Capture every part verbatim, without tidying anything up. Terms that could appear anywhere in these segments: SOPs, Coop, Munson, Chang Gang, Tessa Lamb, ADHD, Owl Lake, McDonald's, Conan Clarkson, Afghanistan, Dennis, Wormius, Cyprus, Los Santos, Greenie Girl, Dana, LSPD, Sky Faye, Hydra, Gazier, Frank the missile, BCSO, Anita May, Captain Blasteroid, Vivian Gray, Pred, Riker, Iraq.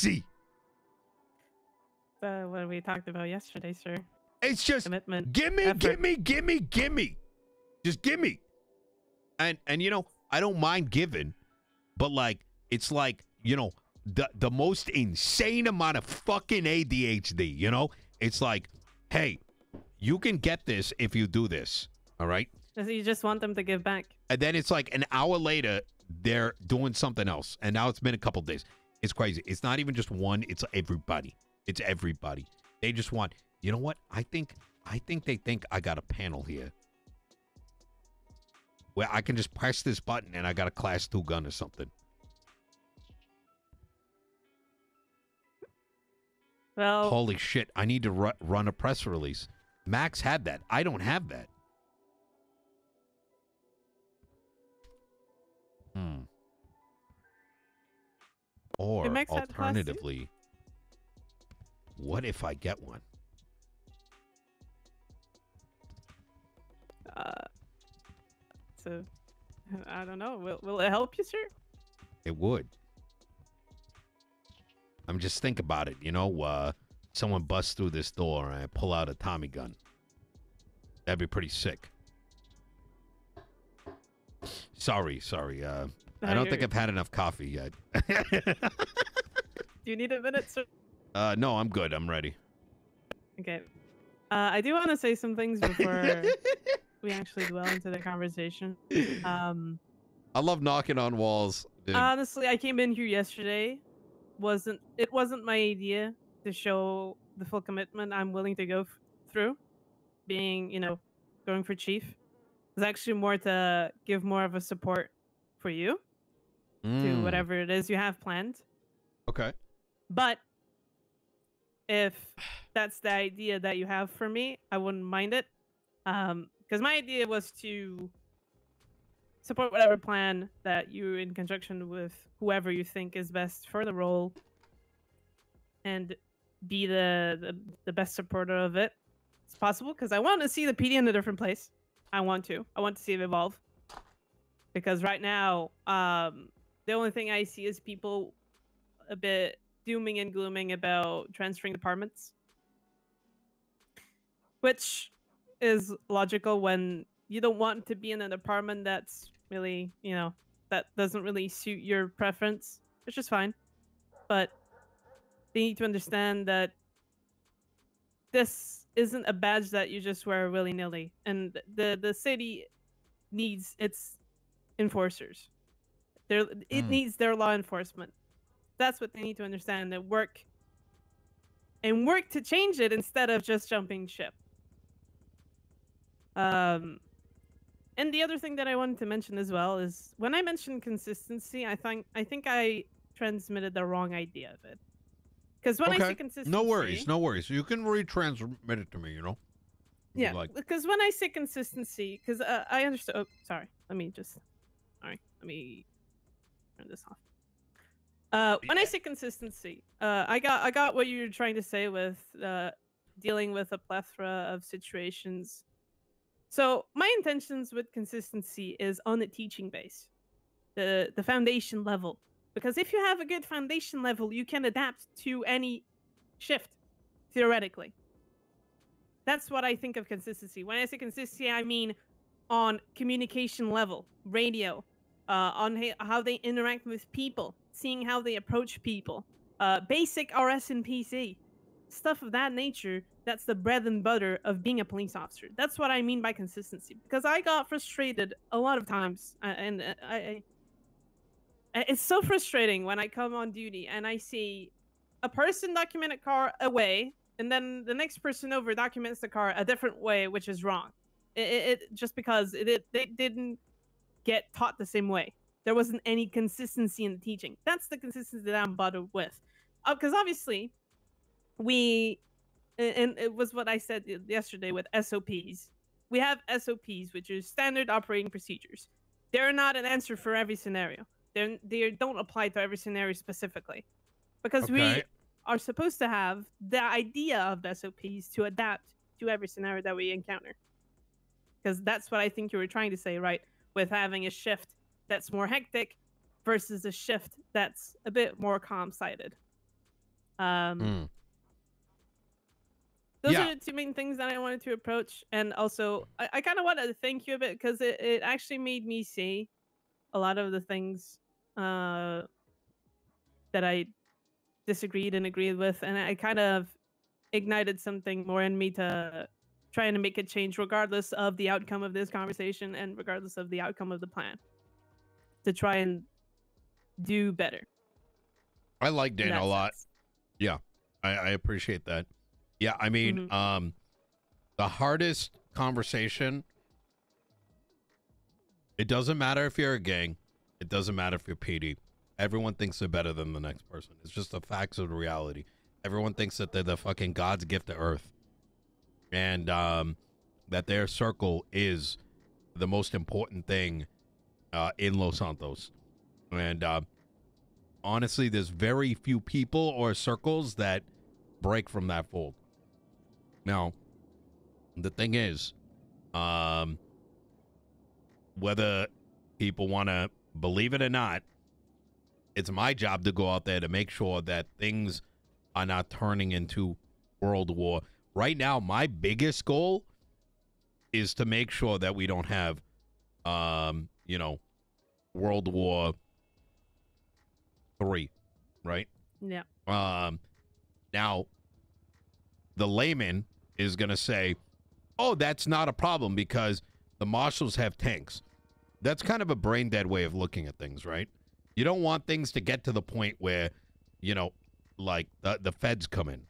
see. Uh, what we talked about yesterday, sir. It's just commitment, gimme, effort. gimme, gimme, gimme. Just gimme. And and you know, I don't mind giving, but like it's like, you know, the the most insane amount of fucking A D H D, you know? It's like, hey, you can get this if you do this. All right? So you just want them to give back. And then it's like an hour later, they're doing something else. And now it's been a couple days. It's crazy. It's not even just one, it's everybody. It's everybody. They just want, you know what? I think I think they think I got a panel here where I can just press this button and I got a class two gun or something. Well, holy shit, I need to ru run a press release. Max had that. I don't have that. Hmm. Or alternatively, what if I get one? Uh, so I don't know. Will, will it help you, sir? It would. I'm just thinking about it. You know, uh, someone busts through this door and I pull out a Tommy gun. That'd be pretty sick. Sorry, sorry. Uh, no, I don't think I've had enough coffee yet. Do you need a minute, sir? Uh, no, I'm good. I'm ready. Okay. Uh, I do want to say some things before we actually dwell into the conversation. Um, I love knocking on walls. Dude. Honestly, I came in here yesterday. wasn't It wasn't my idea to show the full commitment I'm willing to go f through. Being, you know, going for chief. It's actually more to give more of a support for you. Mm. To whatever it is you have planned. Okay. But if that's the idea that you have for me, I wouldn't mind it. Um, because my idea was to support whatever plan that you, in conjunction with whoever you think is best for the role, and be the the, the best supporter of it as possible. Because I want to see the P D in a different place. I want to. I want to see it evolve. Because right now, um, the only thing I see is people a bit dooming and glooming about transferring departments, which is logical when you don't want to be in an department that's really, you know, that doesn't really suit your preference, which is fine. But they need to understand that this isn't a badge that you just wear willy-nilly, and the the city needs its enforcers. There, it mm. needs their law enforcement. That's what they need to understand, that work and work to change it instead of just jumping ship. Um, and the other thing that I wanted to mention as well is when I mentioned consistency, I think I think I transmitted the wrong idea of it. Because when okay. I say consistency, no worries, no worries. You can retransmit it to me, you know. If yeah, because like. when I say consistency, because uh, I understood. Oh, sorry. Let me just. All right. Let me turn this off. Uh, when I say consistency, uh, I got I got what you were trying to say with uh, dealing with a plethora of situations. So my intentions with consistency is on the teaching base, the the foundation level. Because if you have a good foundation level, you can adapt to any shift, theoretically. That's what I think of consistency. When I say consistency, I mean on communication level, radio, uh, on how they interact with people. Seeing how they approach people, uh, basic R S and P C, stuff of that nature. That's the bread and butter of being a police officer. That's what I mean by consistency. Because I got frustrated a lot of times, and I, I, I it's so frustrating when I come on duty and I see a person document a car away, and then the next person over documents the car a different way, which is wrong. It, it, it just because it, it they didn't get taught the same way. There wasn't any consistency in the teaching. That's the consistency that I'm bothered with. Because uh, obviously, we, and it was what I said yesterday with S O Ps. We have S O Ps, which are standard operating procedures. They're not an answer for every scenario. They're, they don't apply to every scenario specifically. Because okay. we are supposed to have the idea of the S O Ps to adapt to every scenario that we encounter. Because that's what I think you were trying to say, right? With having a shift that's more hectic versus a shift that's a bit more calm-sided. Um, mm. Those yeah. are the two main things that I wanted to approach. And also, I, I kind of want to thank you a bit because it, it actually made me see a lot of the things uh, that I disagreed and agreed with. And I kind of ignited something more in me to trying to make a change regardless of the outcome of this conversation and regardless of the outcome of the plan to try and do better. I like Dana a lot. Sense. Yeah, I, I appreciate that. Yeah, I mean, mm-hmm. um, the hardest conversation, it doesn't matter if you're a gang. It doesn't matter if you're P D. Everyone thinks they're better than the next person. It's just the facts of the reality. Everyone thinks that they're the fucking God's gift to earth. And um, that their circle is the most important thing uh, in Los Santos. And uh, honestly, there's very few people or circles that break from that fold. Now, the thing is, um, whether people want to believe it or not, it's my job to go out there to make sure that things are not turning into world war. Right now, my biggest goal is to make sure that we don't have, um, you know, World War Three, right? Yeah. Um, now, the layman is going to say, oh, that's not a problem because the marshals have tanks. That's kind of a brain dead way of looking at things, right? You don't want things to get to the point where, you know, like the, the feds come in,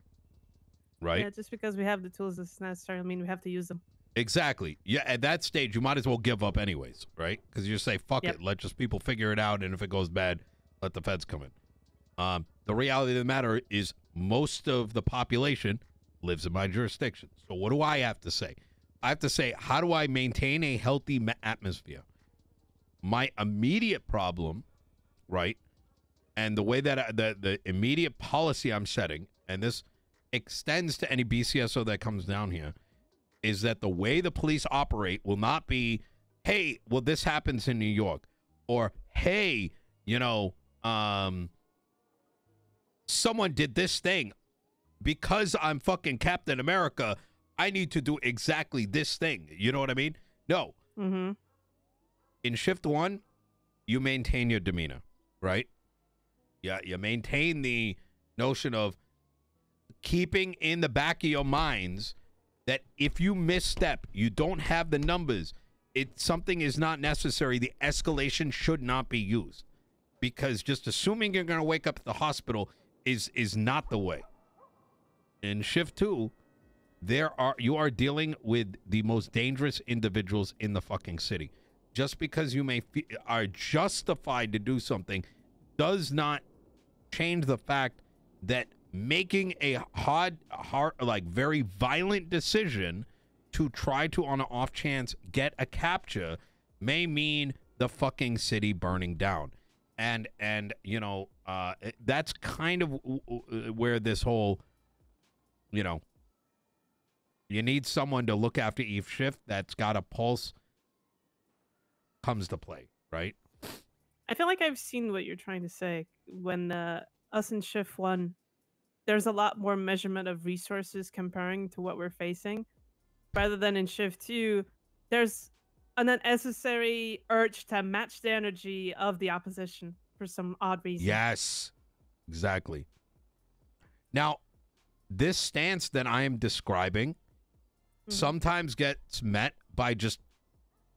right? Yeah, just because we have the tools, it's necessarily, I mean, we have to use them. Exactly. Yeah, at that stage, you might as well give up anyways, right? Because you say, fuck yep. it, let just people figure it out, and if it goes bad, let the feds come in. Um, the reality of the matter is most of the population lives in my jurisdiction. So what do I have to say? I have to say, how do I maintain a healthy ma atmosphere? My immediate problem, right? And the way that I, the, the immediate policy I'm setting, and this extends to any B C S O that comes down here, is that the way the police operate will not be, hey, well, this happens in New York, or, hey, you know, um... someone did this thing because I'm fucking Captain America. I need to do exactly this thing. You know what I mean? No. Mm-hmm. In shift one, you maintain your demeanor, right? Yeah. You maintain the notion of keeping in the back of your minds that if you misstep, you don't have the numbers. It something is not necessary. The escalation should not be used because just assuming you're going to wake up at the hospital is is not the way. In shift two, there are you are dealing with the most dangerous individuals in the fucking city. Just because you may fe are justified to do something does not change the fact that making a hard hard like very violent decision to try to on an off chance get a capture may mean the fucking city burning down. And, and you know, uh, that's kind of w w where this whole, you know, you need someone to look after each shift that's got a pulse comes to play, right? I feel like I've seen what you're trying to say. When uh, us in shift one, there's a lot more measurement of resources comparing to what we're facing. Rather than in shift two, there's an unnecessary urge to match the energy of the opposition for some odd reason. Yes, exactly. Now, this stance that I am describing mm-hmm. sometimes gets met by just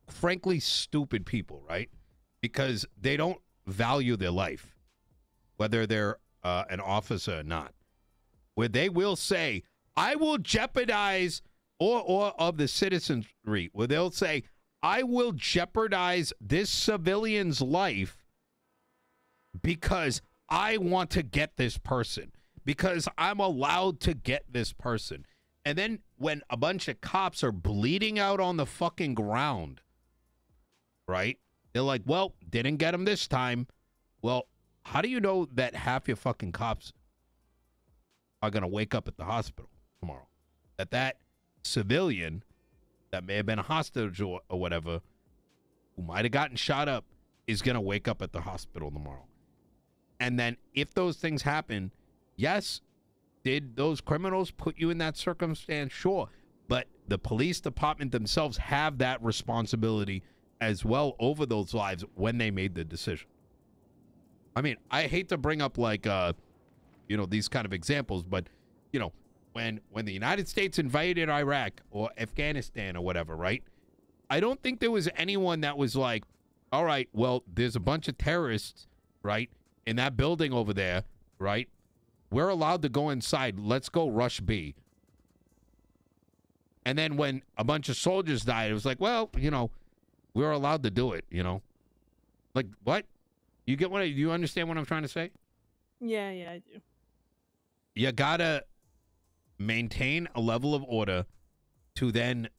frankly stupid people, right? Because they don't value their life, whether they're uh, an officer or not, where they will say, I will jeopardize, or, or of the citizenry, where they'll say, I will jeopardize this civilian's life because I want to get this person, because I'm allowed to get this person. And then when a bunch of cops are bleeding out on the fucking ground, right? They're like, well, didn't get him this time. Well, how do you know that half your fucking cops are going to wake up at the hospital tomorrow? That that civilian that may have been a hostage or, or whatever, who might have gotten shot up, is going to wake up at the hospital tomorrow. And then if those things happen, yes, Did those criminals put you in that circumstance? Sure. But the police department themselves have that responsibility as well over those lives when they made the decision. I mean, I hate to bring up like, uh, you know, these kind of examples, but, you know, when when the United States invaded Iraq or Afghanistan or whatever, right? I don't think there was anyone that was like, all right, well, there's a bunch of terrorists, right, in that building over there, right? We're allowed to go inside. Let's go rush B. And then when a bunch of soldiers died, it was like, well, you know, we're allowed to do it, you know? Like, what? You get what I, you understand what I'm trying to say? Yeah, yeah, I do. You gotta maintain a level of order to then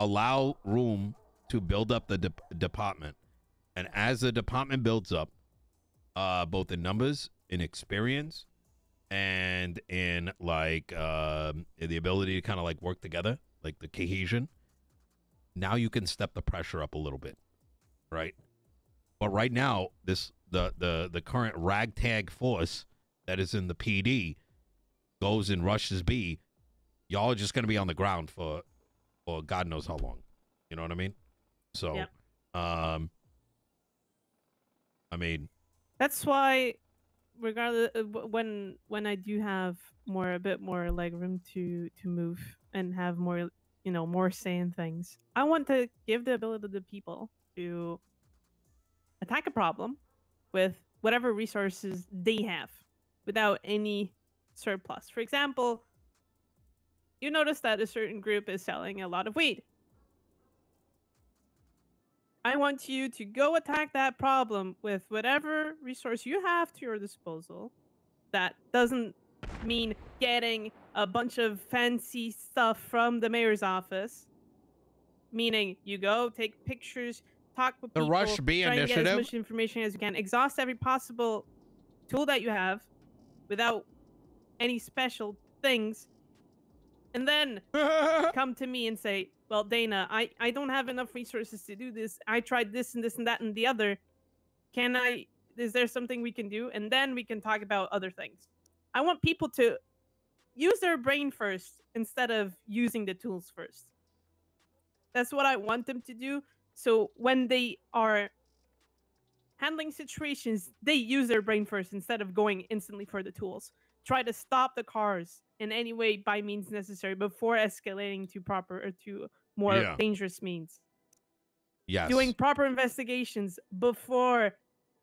allow room to build up the de department. And as the department builds up, uh, both in numbers, in experience, and in like uh, the ability to kind of like work together, like the cohesion, now you can step the pressure up a little bit, right? But right now, this the the the current ragtag force that is in the P D goes and rushes B. Y'all are just gonna be on the ground for for God knows how long. You know what I mean? So, yep. um, I mean, that's why, regardless, when when I do have more a bit more like room to to move and have more you know more say in things, I want to give the ability to the people to attack a problem with whatever resources they have without any surplus. For example, you notice that a certain group is selling a lot of weed. I want you to go attack that problem with whatever resource you have to your disposal. That doesn't mean getting a bunch of fancy stuff from the mayor's office. Meaning you go take pictures, talk with the people, Rush B try initiative. And get as much information as you can. Exhaust every possible tool that you have without any special things. And then come to me and say, well, Dana, I, I don't have enough resources to do this. I tried this and this and that and the other. Can I, is there something we can do? And then we can talk about other things. I want people to use their brain first instead of using the tools first. That's what I want them to do. So when they are handling situations, they use their brain first instead of going instantly for the tools. Try to stop the cars in any way by means necessary before escalating to proper or to more yeah. dangerous means. Yes. Doing proper investigations before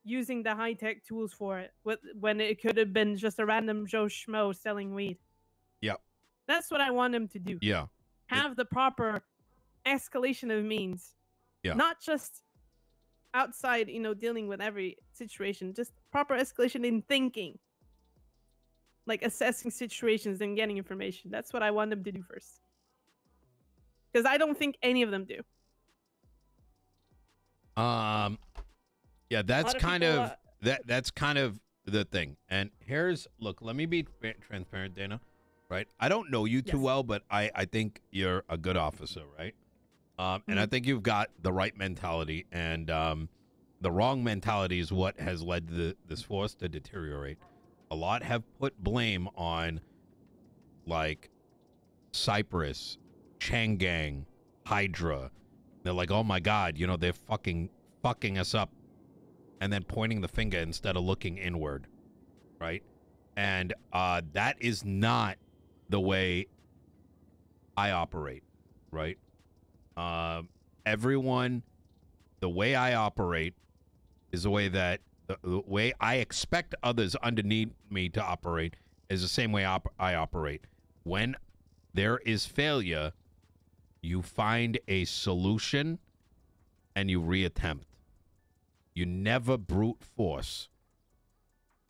using the high-tech tools for it when it could have been just a random Joe Schmo selling weed. Yeah. That's what I want them to do. Yeah. Have the proper escalation of means. Yeah. Not just outside, you know, dealing with every situation, just proper escalation in thinking, like assessing situations and getting information. That's what I want them to do first, because I don't think any of them do. Um, yeah, that's kind of, of that. That's kind of the thing. And here's, look, let me be transparent, Dana. Right? I don't know you too yes. well, but I I think you're a good officer, right? Um, and I think you've got the right mentality, and um, the wrong mentality is what has led the, this force to deteriorate. A lot have put blame on, like, Cyprus, Chang Gang, Hydra. They're like, oh my God, you know, they're fucking fucking us up, and then pointing the finger instead of looking inward, right? And uh, that is not the way I operate, right? Uh, everyone, the way I operate is the way that the, the way I expect others underneath me to operate is the same way op I operate. When there is failure, you find a solution and you reattempt. You never brute force.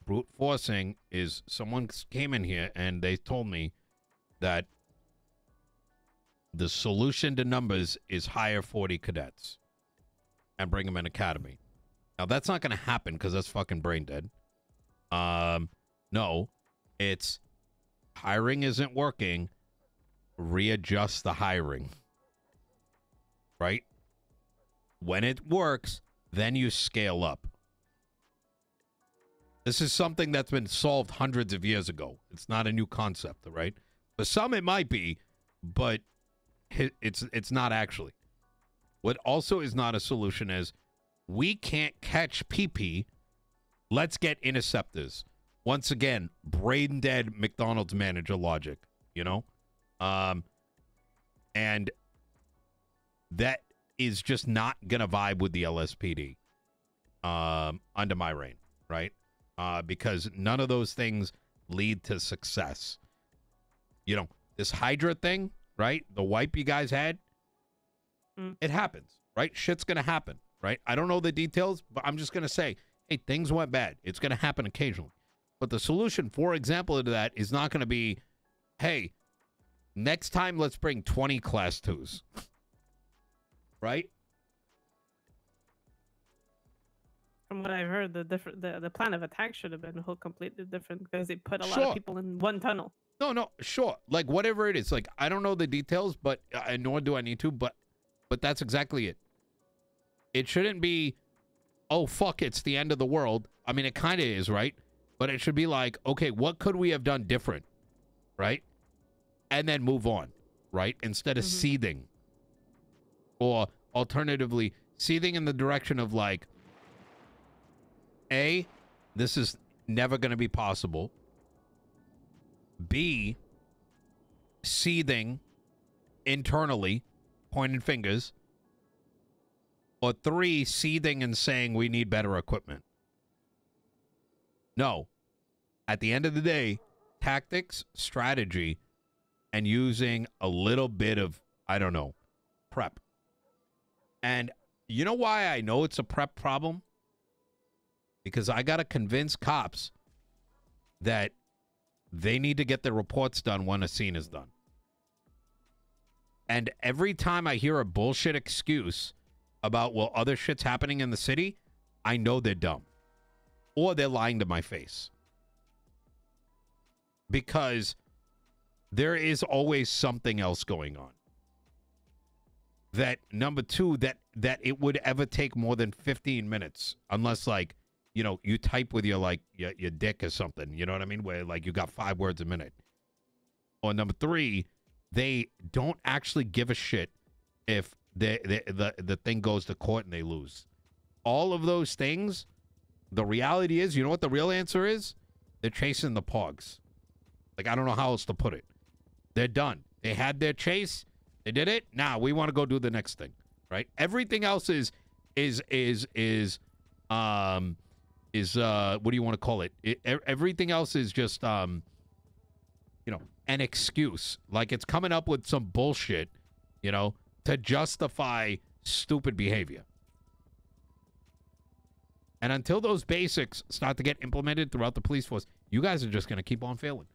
Brute forcing is someone came in here and they told me that the solution to numbers is hire forty cadets and bring them in academy. Now, that's not going to happen because that's fucking brain dead. Um, no, it's hiring isn't working. Readjust the hiring. Right? When it works, then you scale up. This is something that's been solved hundreds of years ago. It's not a new concept, right? For some, it might be, but it's it's not actually. What also is not a solution is we can't catch P P. Let's get interceptors. Once again, brain dead McDonald's manager logic, you know? Um, and that is just not going to vibe with the L S P D um, under my reign, right? Uh, because none of those things lead to success. You know, this Hydra thing, right? The wipe you guys had, mm. It happens, right? Shit's going to happen, right? I don't know the details, but I'm just going to say, hey, things went bad. It's going to happen occasionally. But the solution, for example, to that is not going to be, hey, next time let's bring twenty class twos. Right? From what I've heard, the different the, the plan of attack should have been a whole completely different because they put a sure. lot of people in one tunnel. No, no, sure. Like whatever it is, like I don't know the details, but uh, nor do I need to, but but that's exactly it. It shouldn't be, oh fuck, it's the end of the world. I mean, it kind of is, right? But it should be like, okay, what could we have done different, right? And then move on, right? Instead of mm-hmm. seething. Or alternatively, seething in the direction of like, A, this is never going to be possible. B, seething internally, pointing fingers. Or three, seething and saying we need better equipment. No. At the end of the day, tactics, strategy, and using a little bit of, I don't know, prep. And you know why I know it's a prep problem? Because I got to convince cops that they need to get their reports done when a scene is done. And every time I hear a bullshit excuse about, well, other shit's happening in the city, I know they're dumb. Or they're lying to my face. Because there is always something else going on. That, number two, that, that it would ever take more than fifteen minutes. Unless, like, you know, you type with your, like, your, your dick or something. You know what I mean? Where, like, you got five words a minute. Or number three, they don't actually give a shit if they, they, the, the thing goes to court and they lose. All of those things, the reality is, you know what the real answer is? They're chasing the pogs. Like, I don't know how else to put it. They're done. They had their chase. They did it. Now, we want to go do the next thing, right? Everything else is, is, is, is, um, is, uh, what do you want to call it? it everything else is just, um, you know, an excuse. Like, it's coming up with some bullshit, you know, to justify stupid behavior. And until those basics start to get implemented throughout the police force, you guys are just going to keep on failing.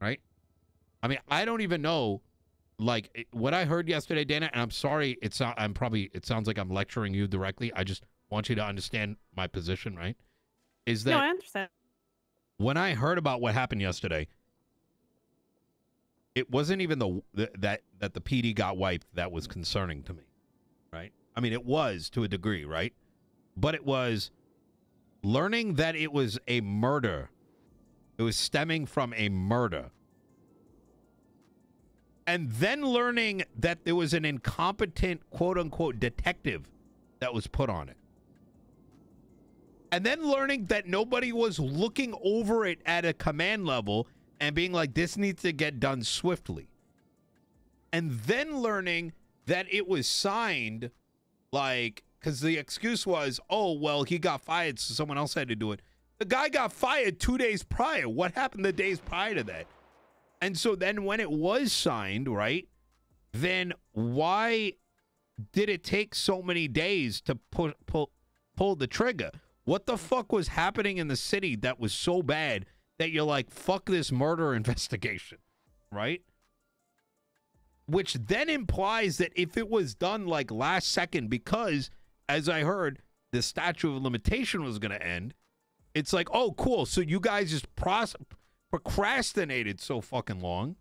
Right? I mean, I don't even know, like, it, what I heard yesterday, Dana, and I'm sorry, it's not, I'm probably, it sounds like I'm lecturing you directly. I just want you to understand my position, right? Is that... No, I understand. When I heard about what happened yesterday, it wasn't even the, the that, that the P D got wiped that was concerning to me, right? I mean, it was to a degree, right? But it was learning that it was a murder. It was stemming from a murder. And then learning that there was an incompetent, quote-unquote, detective that was put on it. And then learning that nobody was looking over it at a command level and being like, this needs to get done swiftly. And then learning that it was signed, like, because the excuse was, oh, well, he got fired, so someone else had to do it. The guy got fired two days prior. What happened the days prior to that? And so then when it was signed, right, then why did it take so many days to pull, pull, pull the trigger? What the fuck was happening in the city that was so bad that you're like, fuck this murder investigation, right? Which then implies that if it was done like last second, because, as I heard, the statute of limitation was going to end, it's like, oh, cool. So you guys just pros procrastinated so fucking long,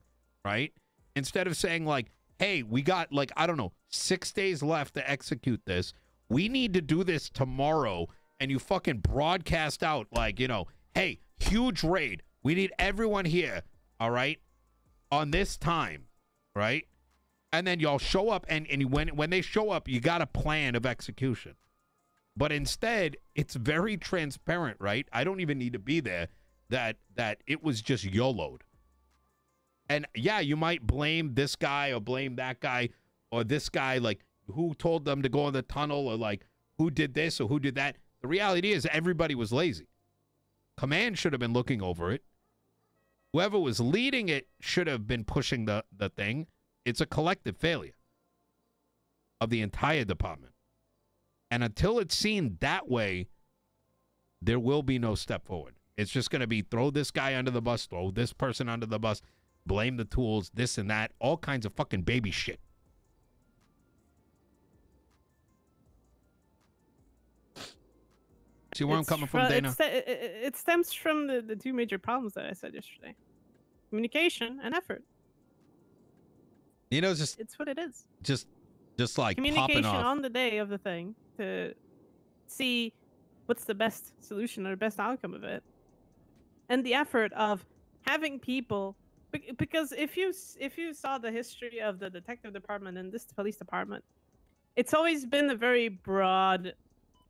right? Instead of saying like, hey, we got like, I don't know, six days left to execute this. We need to do this tomorrow and you fucking broadcast out like, you know, hey, huge raid. We need everyone here, all right, on this time, right? And then y'all show up, and, and when, when they show up, you got a plan of execution. But instead, it's very transparent, right? I don't even need to be there, that, that it was just YOLO'd. And yeah, you might blame this guy or blame that guy or this guy, like who told them to go in the tunnel or like who did this or who did that. The reality is everybody was lazy. Command should have been looking over it. Whoever was leading it should have been pushing the, the thing. It's a collective failure of the entire department. And until it's seen that way, there will be no step forward. It's just going to be throw this guy under the bus, throw this person under the bus, blame the tools, this and that, all kinds of fucking baby shit. See where it's I'm coming from, Dana? It, it stems from the, the two major problems that I said yesterday. Communication and effort. You know, it's just... It's what it is. Just, just like popping off. Communication on the day of the thing to see what's the best solution or the best outcome of it. And the effort of having people... Because if you if you saw the history of the detective department and this police department, it's always been a very broad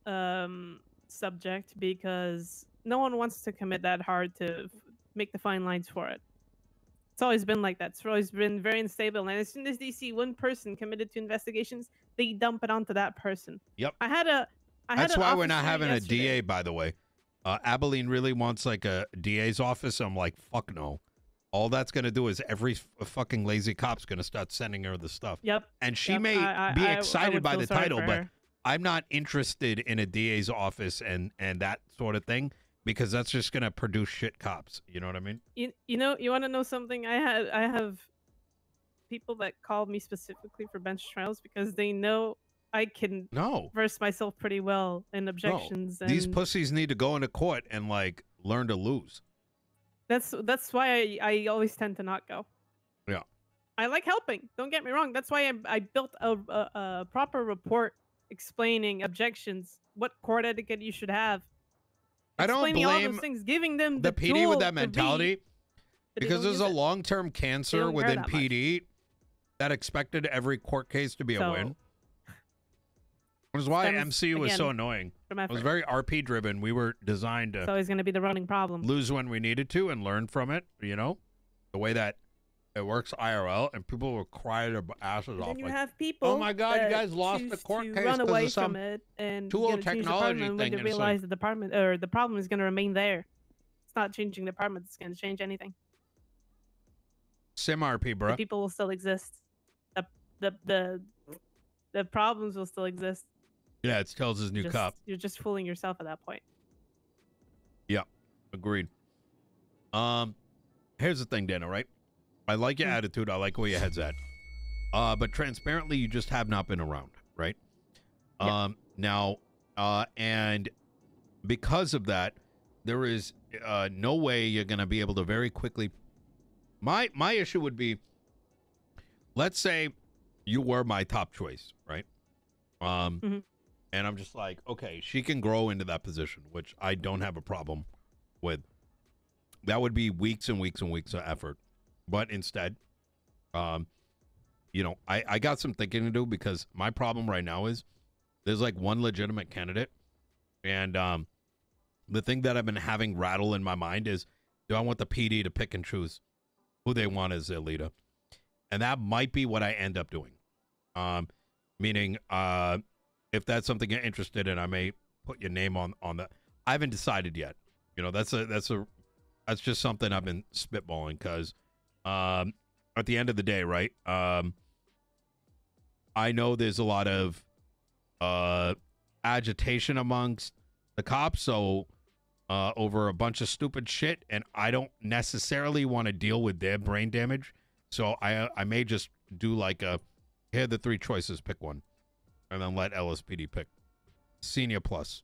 um, subject because no one wants to commit that hard to make the fine lines for it. It's always been like that. It's always been very unstable. And as soon as they see one person committed to investigations, they dump it onto that person. Yep. I had a. I That's had why we're not having yesterday. a D A, by the way. Uh, Abilene really wants like a D A's office. I'm like, fuck no. All that's going to do is every f fucking lazy cop's going to start sending her the stuff. Yep. And she yep. may I, I, be excited I, I by the title, but I'm not interested in a D A's office and, and that sort of thing because that's just going to produce shit cops. You know what I mean? You, you know, you want to know something? I have, I have people that call me specifically for bench trials because they know I can no. verse myself pretty well in objections. No. And these pussies need to go into court and like learn to lose. That's that's why I, I always tend to not go. Yeah. I like helping. Don't get me wrong. That's why I, I built a, a, a proper report explaining objections, what court etiquette you should have. I don't blame all those things, giving them the, the P D with that mentality be, because there's a long-term cancer within that P D much. that expected every court case to be so, a win. Which is why M C was again, so annoying. It was very R P driven. We were designed to. It's always going to be the running problem. Lose when we needed to and learn from it. You know, the way that it works I R L, and people will cry their asses and off. Then you like, have people. Oh my God, you guys lost the court case because of some tool technology thing. When they realize the department or the problem is going to remain there. It's not changing the department. It's going to change anything. Sim R P, bro. The people will still exist. The the the the problems will still exist. Yeah, it tells his new just, cop. You're just fooling yourself at that point. Yeah, agreed. Um, here's the thing, Dana, right? I like your attitude. I like where your head's at. Uh, but transparently, you just have not been around, right? Yeah. Um, now, uh, and because of that, there is uh, no way you're going to be able to very quickly. My, my issue would be, let's say you were my top choice, right? Um, mm-hmm. And I'm just like, okay, she can grow into that position, which I don't have a problem with. That would be weeks and weeks and weeks of effort. But instead, um, you know, I, I got some thinking to do because my problem right now is there's like one legitimate candidate. And um, the thing that I've been having rattle in my mind is, do I want the P D to pick and choose who they want as their leader? And that might be what I end up doing. Um, meaning, uh, if that's something you're interested in, I may put your name on, on the, I haven't decided yet. You know, that's a, that's a, that's just something I've been spitballing. Cause, um, at the end of the day, right. Um, I know there's a lot of, uh, agitation amongst the cops. So, uh, over a bunch of stupid shit, and I don't necessarily want to deal with their brain damage. So I, I may just do like a, here are the three choices, pick one. And then let L S P D pick senior plus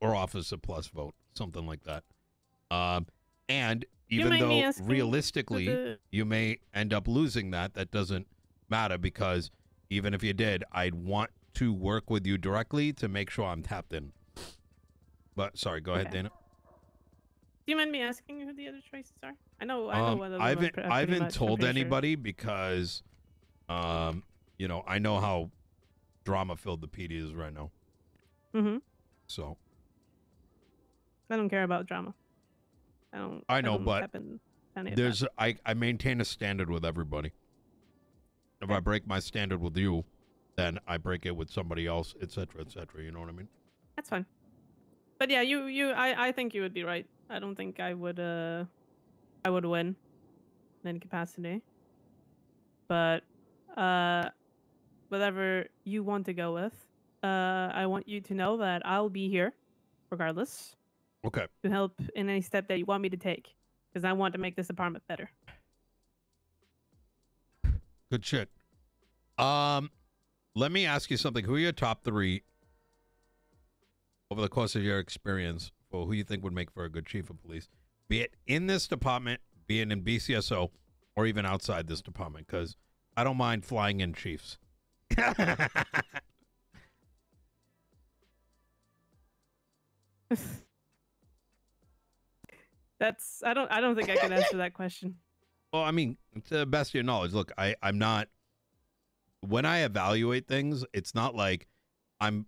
or officer plus vote, something like that. Um, and even though realistically you may end up losing that, that doesn't matter because even if you did, I'd want to work with you directly to make sure I'm tapped in. But sorry, go okay. ahead, Dana. Do you mind me asking who the other choices are? I know, I know um, what I haven't, I haven't told anybody sure. because, um, you know, I know how drama-filled the P D is right now. Mm-hmm. So. I don't care about drama. I don't. I know, I don't but there's I I maintain a standard with everybody. If okay. I break my standard with you, then I break it with somebody else, et cetera, et cetera. You know what I mean? That's fine. But yeah, you you I I think you would be right. I don't think I would uh I would win in any capacity. But uh whatever you want to go with, uh I want you to know that I'll be here regardless. Okay. To help in any step that you want me to take, because I want to make this apartment better. Good shit. Um, let me ask you something. Who are your top three over the course of your experience for who you think would make for a good chief of police, be it in this department, be it in B C S O, or even outside this department? Because I don't mind flying in chiefs. That's I don't I don't think I can answer that question. Well, I mean, to the best of your knowledge, look, I, I'm not, when I evaluate things, it's not like I'm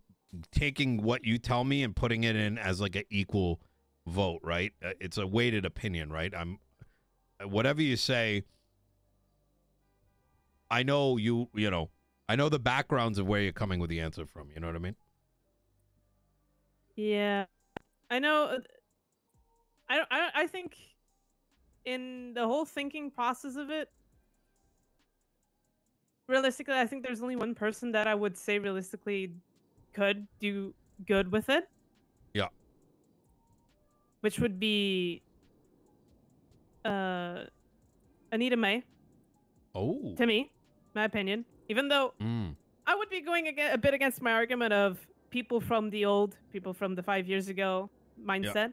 taking what you tell me and putting it in as like an equal vote, right? It's a weighted opinion, right? I'm, whatever you say, I know you, you know, I know the backgrounds of where you're coming with the answer from, you know what I mean? Yeah, I know. I don't, I don't, I think in the whole thinking process of it, realistically, I think there's only one person that I would say realistically could do good with it. Yeah. Which would be uh, Anita May. Oh. To me, my opinion. Even though mm. I would be going a bit against my argument of people from the old, people from the five years ago mindset. Yeah.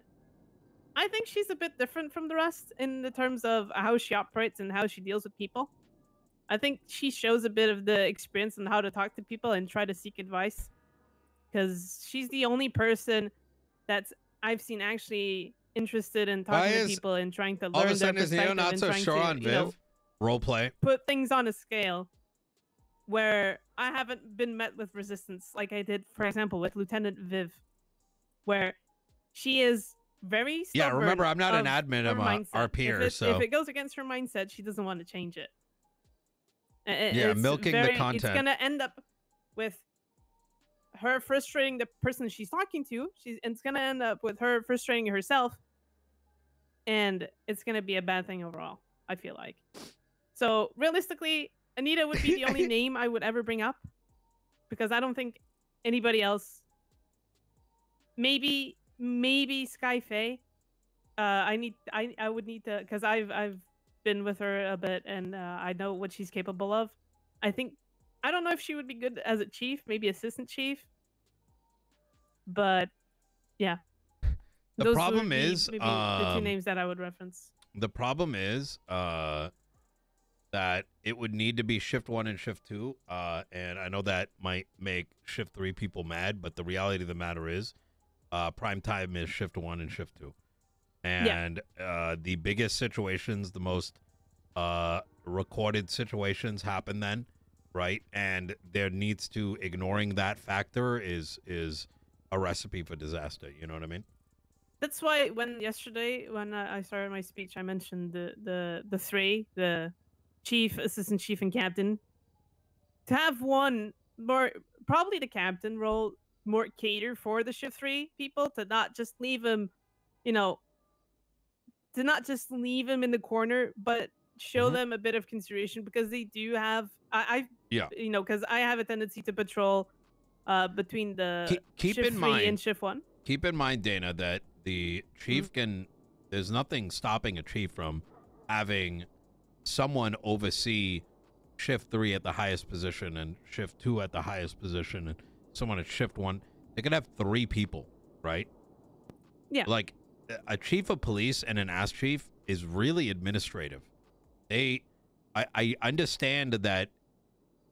I think she's a bit different from the rest in the terms of how she operates and how she deals with people. I think she shows a bit of the experience on how to talk to people and try to seek advice, because she's the only person that I've seen actually interested in talking is, to people and trying to learn all of a sudden their perspective. Is not so sure to, on Viv. You know, role play. Put things on a scale where I haven't been met with resistance like I did, for example, with Lieutenant Viv, where she is... very yeah, remember, I'm not an admin of my R P, if it, so if it goes against her mindset, she doesn't want to change it. it yeah, milking very, the content. It's gonna end up with her frustrating the person she's talking to. She's it's gonna end up with her frustrating herself, and it's gonna be a bad thing overall, I feel like. So realistically, Anita would be the only name I would ever bring up, because I don't think anybody else. Maybe. Maybe Sky Faye. Uh, I need. I I would need to, because I've I've been with her a bit, and uh, I know what she's capable of. I think I don't know if she would be good as a chief, maybe assistant chief. But yeah, the Those problem be, is maybe um, the two names that I would reference. The problem is uh, that it would need to be shift one and shift two, uh, and I know that might make shift three people mad, but the reality of the matter is. Uh, prime time is shift one and shift two, and yeah. uh, the biggest situations, the most uh, recorded situations happen then, right? And there needs to ignoring that factor is is a recipe for disaster. You know what I mean? That's why when yesterday when I started my speech, I mentioned the the the three: the chief, assistant chief, and captain. To have one more, probably the captain role. More cater for the shift three people, to not just leave him, you know, to not just leave him in the corner, but show mm-hmm. them a bit of consideration, because they do have, I, I yeah, you know, because I have a tendency to patrol uh, between the keep, keep shift in three mind, and shift one. Keep in mind, Dana, that the chief mm-hmm. can, there's nothing stopping a chief from having someone oversee shift three at the highest position and shift two at the highest position and someone at shift one. They could have three people, right? Yeah. Like a chief of police and an ass chief is really administrative. They, I, I understand that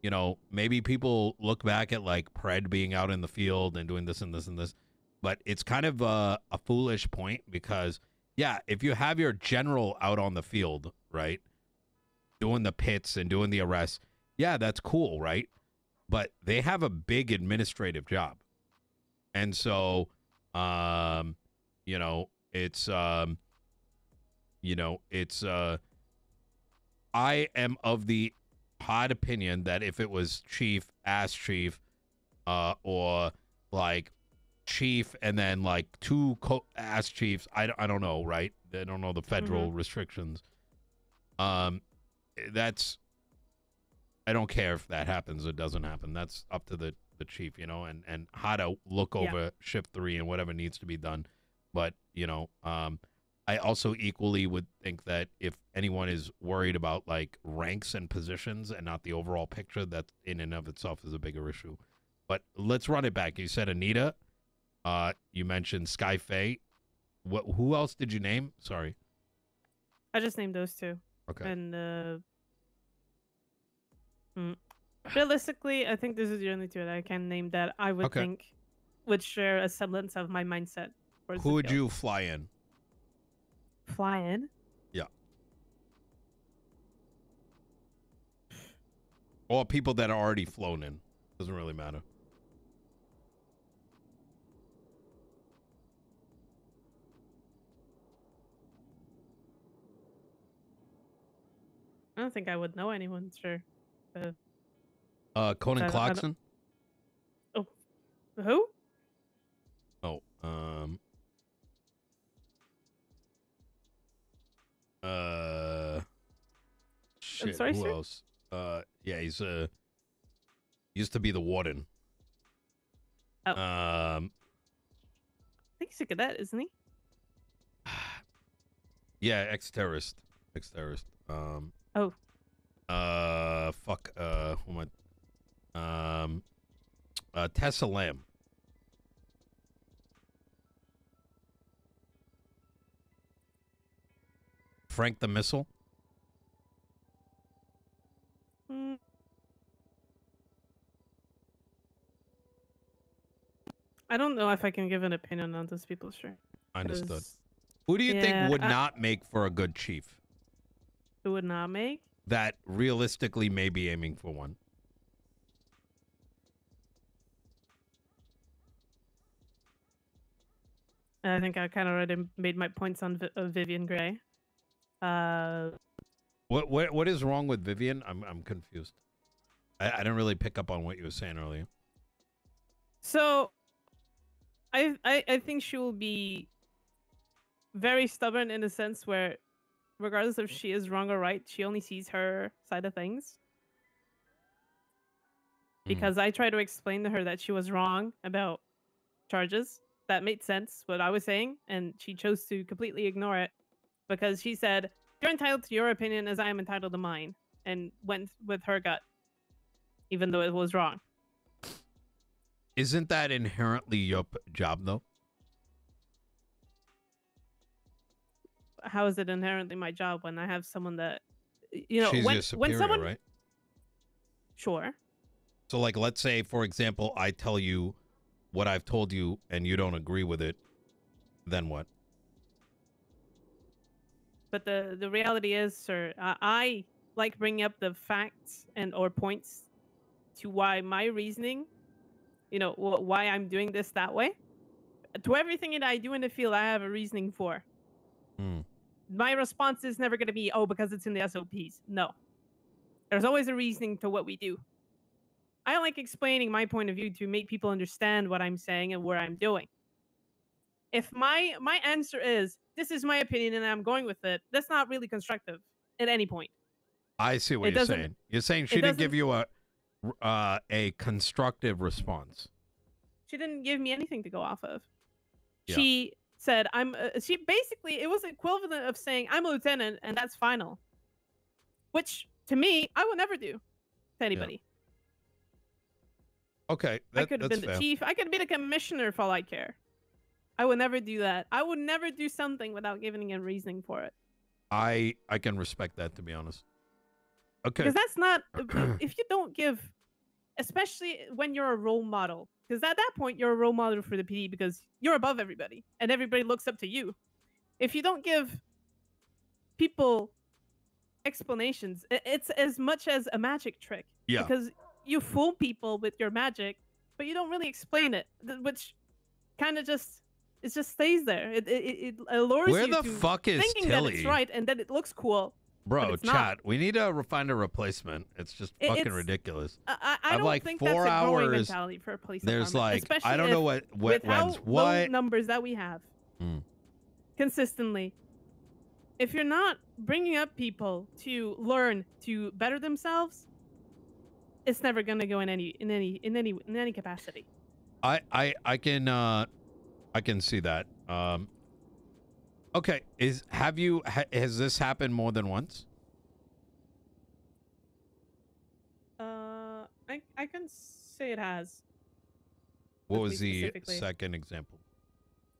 you know, maybe people look back at like Pred being out in the field and doing this and this and this, but it's kind of a, a foolish point because, yeah, if you have your general out on the field, right, doing the pits and doing the arrests, yeah, that's cool, right? But they have a big administrative job. And so, um, you know, it's, um, you know, it's, uh, I am of the hot opinion that if it was chief, ass chief, uh, or like chief and then like two co ass chiefs, I, I don't know, right? I don't know the federal mm-hmm. restrictions. Um, that's, I don't care if that happens or doesn't happen. That's up to the, the chief, you know, and, and how to look over yeah. shift three and whatever needs to be done. But, you know, um, I also equally would think that if anyone is worried about like ranks and positions and not the overall picture, that in and of itself is a bigger issue. But let's run it back. You said Anita, uh, you mentioned Sky Faye. What, who else did you name? Sorry. I just named those two. Okay. And, uh, Mm. realistically, I think this is the only two that I can name that I would okay. think would share a semblance of my mindset. Who would you fly in? Fly in? Yeah. Or people that are already flown in. Doesn't really matter. I don't think I would know anyone, sure. Uh, uh, Conan Clarkson. Oh, who? Oh, um, uh, shit. I'm sorry, who sir? else? Uh, yeah, he's uh, he used to be the warden. Oh. Um, I think he's a cadet, isn't he? Yeah, ex-terrorist, ex-terrorist. Um. Oh. Uh, fuck, uh, who am I? Um, uh, Tessa Lamb. Frank the missile. Mm. I don't know if I can give an opinion on those people, sure. Understood. Who do you yeah, think would I... not make for a good chief? Who would not make? That realistically may be aiming for one. I think I kind of already made my points on Vi- Vivian Gray. Uh, what what what is wrong with Vivian? I'm I'm confused. I, I didn't really pick up on what you were saying earlier. So, I I I think she will be very stubborn in a sense where, regardless if she is wrong or right, she only sees her side of things. Because mm. I tried to explain to her that she was wrong about charges. That made sense, what I was saying, and she chose to completely ignore it because she said, "You're entitled to your opinion as I am entitled to mine," and went with her gut, even though it was wrong. Isn't that inherently your job, though? How is it inherently my job when I have someone that, you know, She's when, your superior, when someone, right? Sure. So like, let's say, for example, I tell you what I've told you and you don't agree with it. Then what? But the, the reality is, sir, I, I like bringing up the facts and or points to why my reasoning, you know, why I'm doing this that way. To everything that I do in the field, I have a reasoning for. Mm. My response is never going to be, oh, because it's in the S O Ps. No. There's always a reasoning to what we do. I like explaining my point of view to make people understand what I'm saying and what I'm doing. If my my answer is, this is my opinion and I'm going with it, that's not really constructive at any point. I see what you're saying. You're saying she didn't give you a, uh, a constructive response. She didn't give me anything to go off of. Yeah. She... said I'm uh, she basically, it was equivalent of saying I'm a lieutenant and that's final, which to me I will never do to anybody. Yeah. Okay, that, I could have been fair. The chief, I could have been a commissioner for all I care. I would never do that. I would never do something without giving a reasoning for it. I I can respect that, to be honest. Okay. Because that's not, if you don't give, especially when you're a role model, because at that point you're a role model for the P D because you're above everybody and everybody looks up to you. If you don't give people explanations, it's as much as a magic trick. Yeah. Because you fool people with your magic, but you don't really explain it, which kind of just, it just stays there. It, it, it allures Where you the to fuck is thinking Tilly? That it's right and that it looks cool. Bro, chat, not. we need to find a replacement. It's just it, fucking it's, ridiculous. I, I don't like think four that's a hours, growing mentality for a police There's like, I don't know what, what, when's what. numbers that we have mm. consistently. If you're not bringing up people to learn to better themselves, it's never going to go in any, in any, in any, in any capacity. I, I, I can, uh, I can see that. Um, Okay, is have you ha, has this happened more than once? Uh, I I can say it has. What was the second example?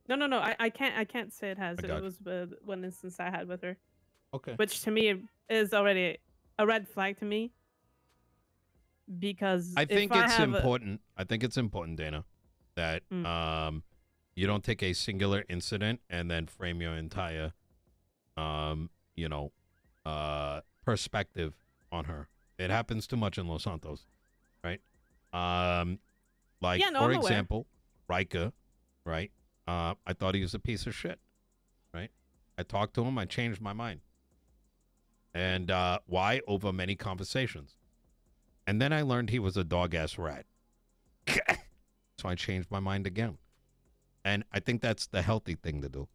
No, no, no. I, I can't I can't say it has. It, it was uh, one instance I had with her. Okay. Which to me is already a red flag to me. Because I think it's I important. A... I think it's important, Dana, that mm. um. you don't take a singular incident and then frame your entire, um, you know, uh, perspective on her. It happens too much in Los Santos, right? Um, like, yeah, no, for example, Riker, right? Uh, I thought he was a piece of shit, right? I talked to him. I changed my mind. And uh, why? Over many conversations. And then I learned he was a dog-ass rat. So I changed my mind again. And I think that's the healthy thing to do,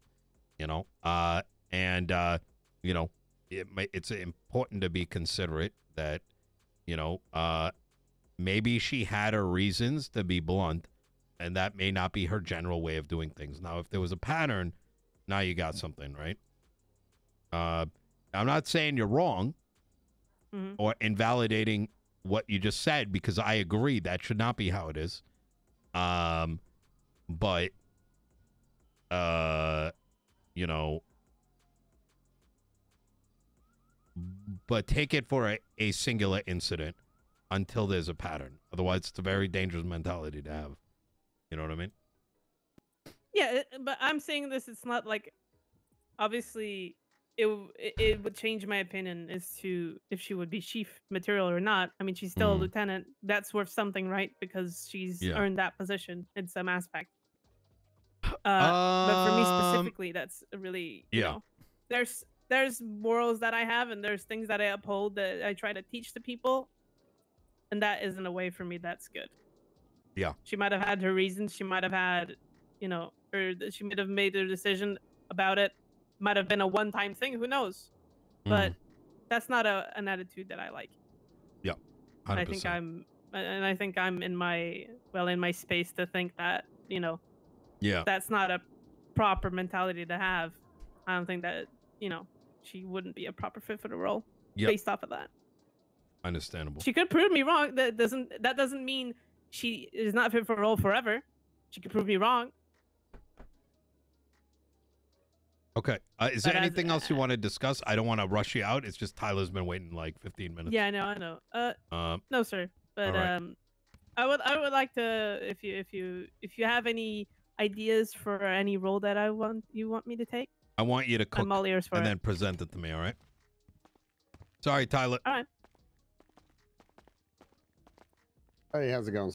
you know, uh, and, uh, you know, it might, it's important to be considerate that, you know, uh, maybe she had her reasons to be blunt and that may not be her general way of doing things. Now, if there was a pattern, now you got something, right? Uh, I'm not saying you're wrong mm-hmm. or invalidating what you just said, because I agree that should not be how it is. Um, but. Uh, you know, but take it for a, a singular incident until there's a pattern. Otherwise, it's a very dangerous mentality to have. You know what I mean? Yeah, but I'm saying this. It's not like, obviously, it it would change my opinion as to if she would be chief material or not. I mean, she's still mm. a lieutenant. That's worth something, right? Because she's yeah. earned that position in some aspect. Uh, um, but for me specifically, that's really, you yeah. know, there's, there's morals that I have and there's things that I uphold that I try to teach to people. And that isn't a way for me. That's good. Yeah. She might have had her reasons. She might have had, you know, or she might have made her decision about it. Might have been a one-time thing. Who knows? Mm. But that's not a, an attitude that I like. Yeah. one hundred percent. I think I'm, and I think I'm in my, well, in my space to think that, you know, yeah, that's not a proper mentality to have. I don't think that, you know, she wouldn't be a proper fit for the role yep. based off of that. Understandable. She could prove me wrong. That doesn't that doesn't mean she is not fit for a role forever. She could prove me wrong. Okay. Uh, is but there anything as, else you uh, want to discuss? I don't want to rush you out. It's just Tyler's been waiting like fifteen minutes. Yeah, I know, I know. Uh, um, no, sir. But right. um, I would I would like to if you if you if you have any ideas for any role that I want you want me to take. I want you to cook I'm all ears for and it. Then present it to me, all right? Sorry, Tyler. All right. Hey, how's it going?